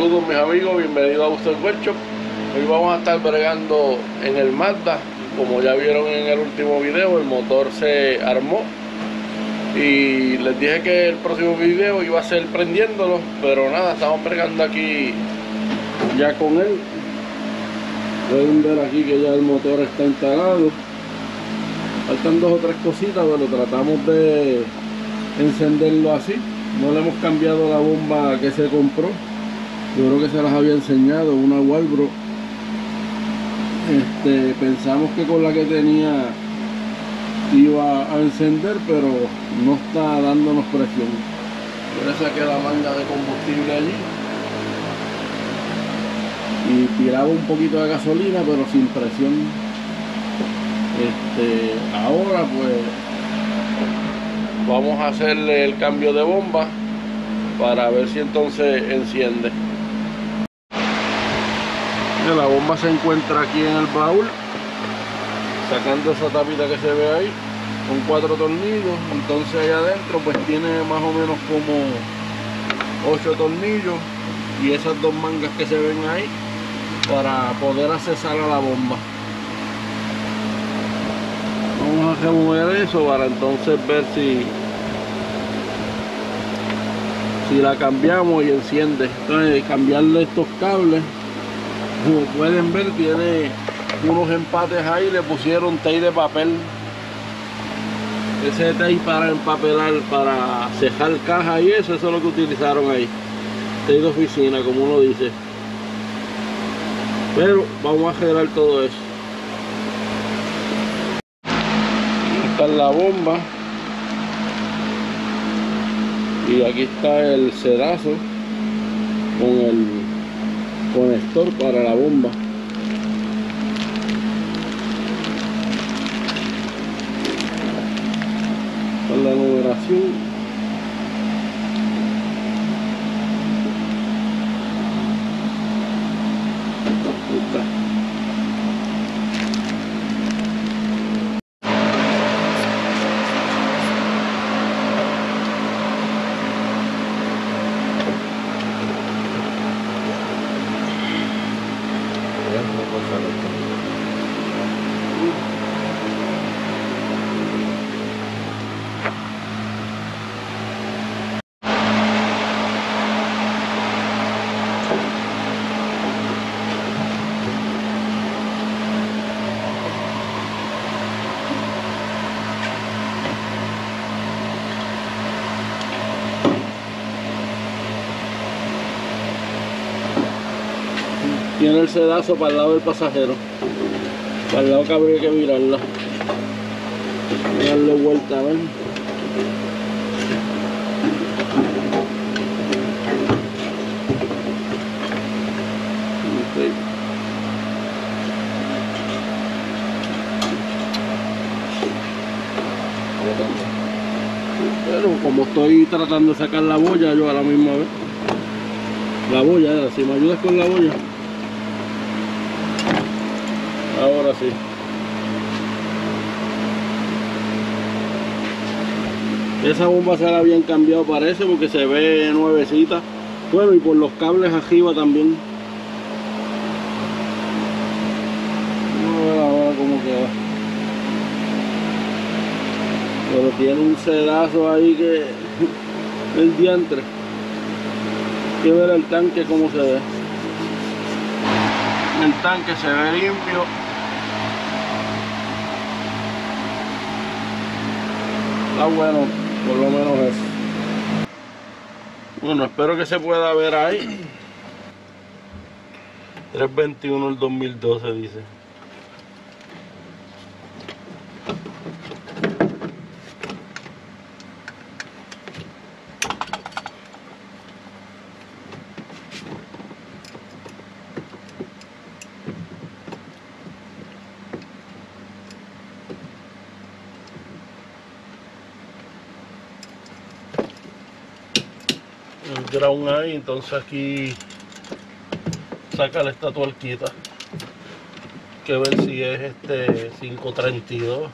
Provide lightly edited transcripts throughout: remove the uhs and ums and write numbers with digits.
Saludos mis amigos, bienvenidos a Boosted Workshop. Hoy vamos a estar bregando en el Mazda. Como ya vieron en el último video, el motor se armó y les dije que el próximo video iba a ser prendiéndolo, pero nada, estamos bregando aquí ya con él. Pueden ver aquí que ya el motor está instalado. Faltan dos o tres cositas, pero tratamos de encenderlo así. No le hemos cambiado la bomba que se compró. Yo creo que se las había enseñado, una Walbro. Pensamos que con la que tenía iba a encender, pero no está dándonos presión. Yo le saqué la manga de combustible allí y tiraba un poquito de gasolina, pero sin presión. Ahora pues vamos a hacerle el cambio de bomba para ver si entonces enciende. La bomba se encuentra aquí en el baúl, sacando esa tapita que se ve ahí, con 4 tornillos. Entonces allá adentro pues tiene más o menos como 8 tornillos y esas dos mangas que se ven ahí para poder accesar a la bomba. Vamos a remover eso para entonces ver si la cambiamos y enciende. Entonces cambiarle estos cables, como pueden ver tiene unos empates ahí, le pusieron tape de papel. Ese tape para empapelar, para cejar cajas y eso es lo que utilizaron ahí. Tape de oficina, como uno dice. Pero vamos a arreglar todo eso. La bomba y aquí está el sedazo con el conector para la bomba. Con la numeración tiene el sedazo para el lado del pasajero, para el lado que habría que mirarla, darle vuelta, a ver. Okay. Pero como estoy tratando de sacar la boya, yo a la misma vez, la boya, si me ayudas con la boya. Ahora sí. Esa bomba se la habían cambiado, parece, porque se ve nuevecita. Bueno, y por los cables arriba también. Vamos a ver ahora cómo queda. Pero tiene un sedazo ahí que... el diantre. Hay que ver el tanque cómo se ve. El tanque se ve limpio. Está bueno, por lo menos eso. Bueno, espero que se pueda ver ahí. 321 el 2012 dice. El ground ahí, entonces aquí saca la estatuarquita, que ver si es 532.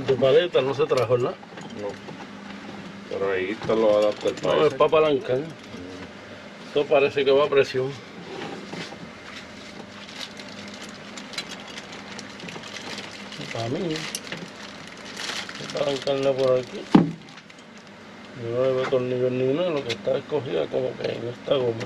en tu paleta no se trajo, ¿verdad? No. Pero ahí están los adaptadores. No, es para palanca. Esto parece que va a presión. Para mí. Voy a palancarla por aquí. Yo no le veo tornillos ni nada, lo que está escogida como que no está goma.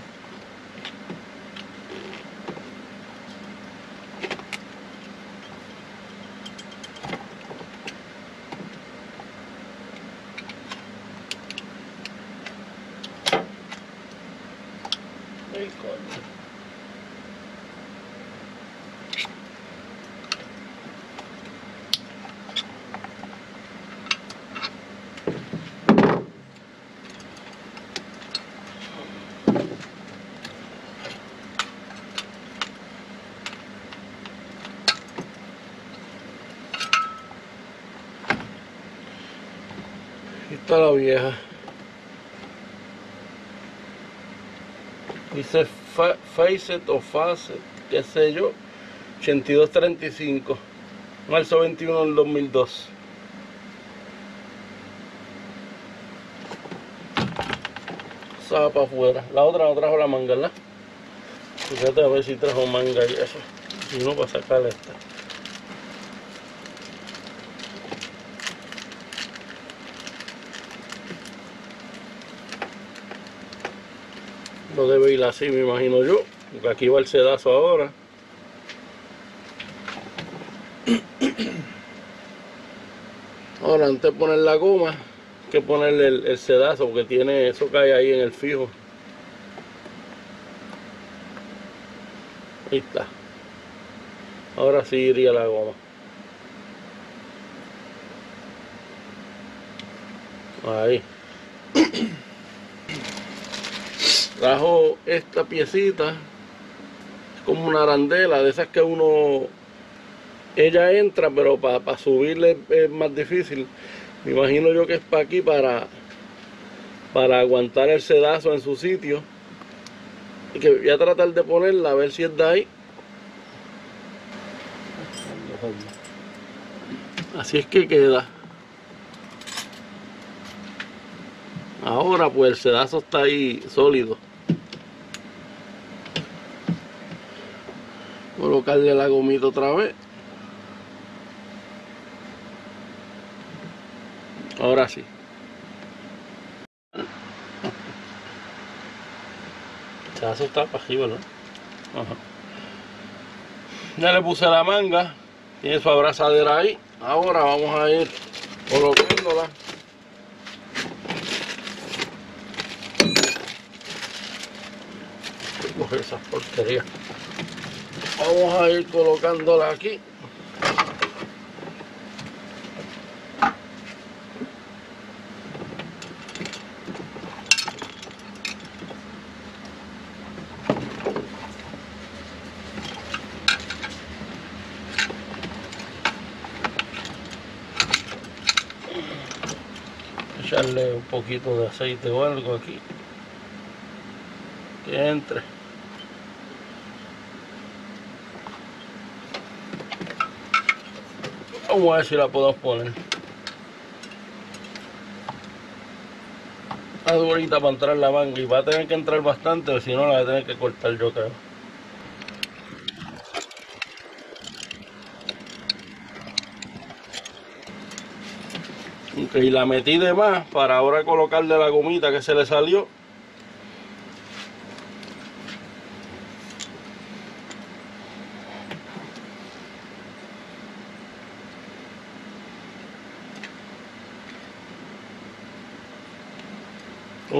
Está la vieja. Dice Facet o Facet, qué sé yo, 8235, marzo 21 del 2002. Esa va para afuera. La otra no trajo la manga, ¿verdad? Fíjate a ver si trajo manga y eso. Si no, para sacar esta. No debe ir así, me imagino yo, porque aquí va el sedazo ahora. Ahora, antes de poner la goma, hay que ponerle el sedazo, porque tiene eso cae ahí en el fijo. Ahí está. Ahora sí iría la goma. Ahí. Trajo esta piecita, es como una arandela, de esas que uno, ella entra, pero para subirle es más difícil. Me imagino yo que es para aquí, para aguantar el sedazo en su sitio. Y que voy a tratar de ponerla, a ver si es de ahí. Así es que queda. Ahora pues el sedazo está ahí sólido. Colocarle la gomita otra vez. Ahora sí. El sedazo está para arriba, ¿no? Ajá. Ya le puse la manga. Tiene su abrazadera ahí. Ahora vamos a ir colocándola. Coger esas porquerías. Vamos a ir colocándola aquí. Echarle un poquito de aceite o algo aquí. Que entre. Vamos a ver si la podemos poner. Está durita para entrar la manga y va a tener que entrar bastante, o si no la voy a tener que cortar yo, creo. Ok, la metí de más para ahora colocarle la gomita que se le salió.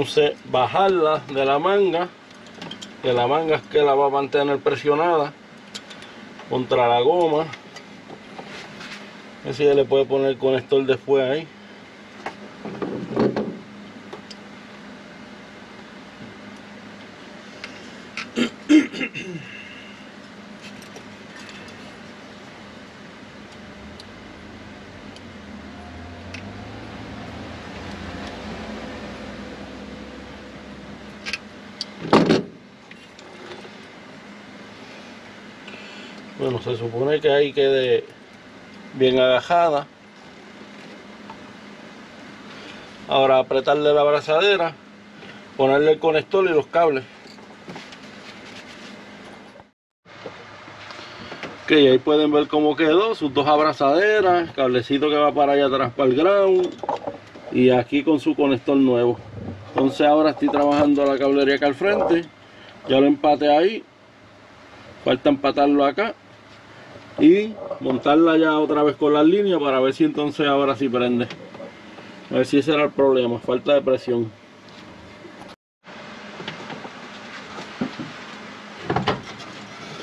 Entonces bajarla de la manga, que la manga es que la va a mantener presionada contra la goma. Así le puede poner el conector después ahí. Bueno, se supone que ahí quede bien agajada. Ahora apretarle la abrazadera, ponerle el conector y los cables. Ok, ahí pueden ver cómo quedó, sus dos abrazaderas, cablecito que va para allá atrás para el ground y aquí con su conector nuevo. Entonces ahora estoy trabajando la cablería acá al frente, ya lo empaté ahí, falta empatarlo acá y montarla ya otra vez con las líneas para ver si entonces ahora sí prende. A ver si ese era el problema, falta de presión.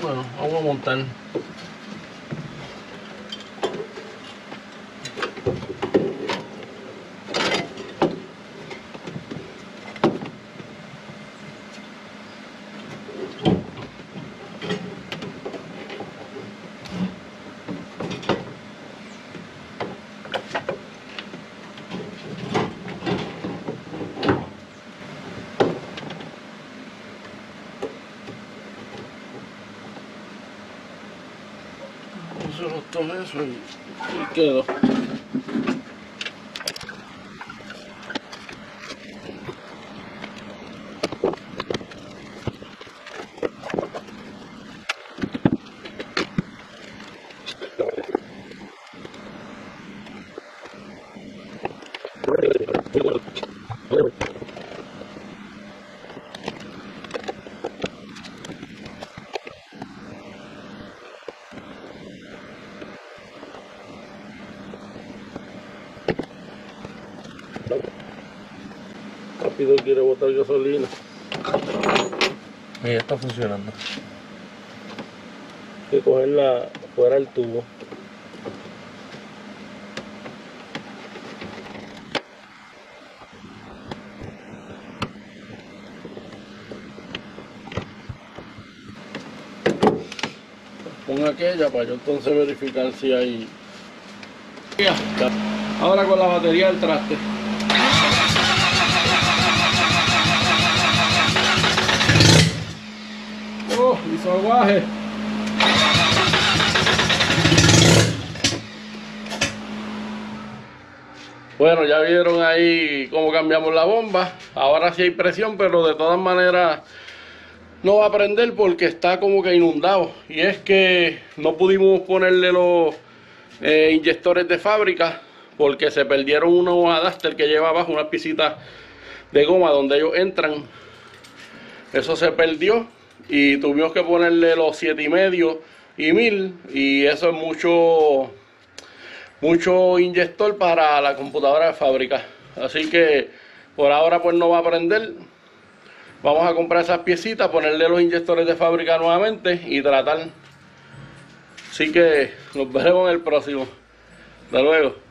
Bueno, vamos a montar. Todo eso y quedó. Rápido quiere botar gasolina. Mira, está funcionando. Hay que cogerla fuera del tubo. Pon aquella para yo entonces verificar si hay. Ahora con la batería del traste. Oh, hizo aguaje. Bueno, ya vieron ahí cómo cambiamos la bomba. Ahora sí hay presión, pero de todas maneras no va a prender porque está como que inundado. Y es que no pudimos ponerle los inyectores de fábrica porque se perdieron unos adapter que lleva abajo, una piscita de goma donde ellos entran. Eso se perdió y tuvimos que ponerle los 7,5 y 1000, y eso es mucho inyector para la computadora de fábrica. Así que por ahora pues no va a prender. Vamos a comprar esas piecitas, ponerle los inyectores de fábrica nuevamente y tratar. Así que nos veremos en el próximo. Hasta luego.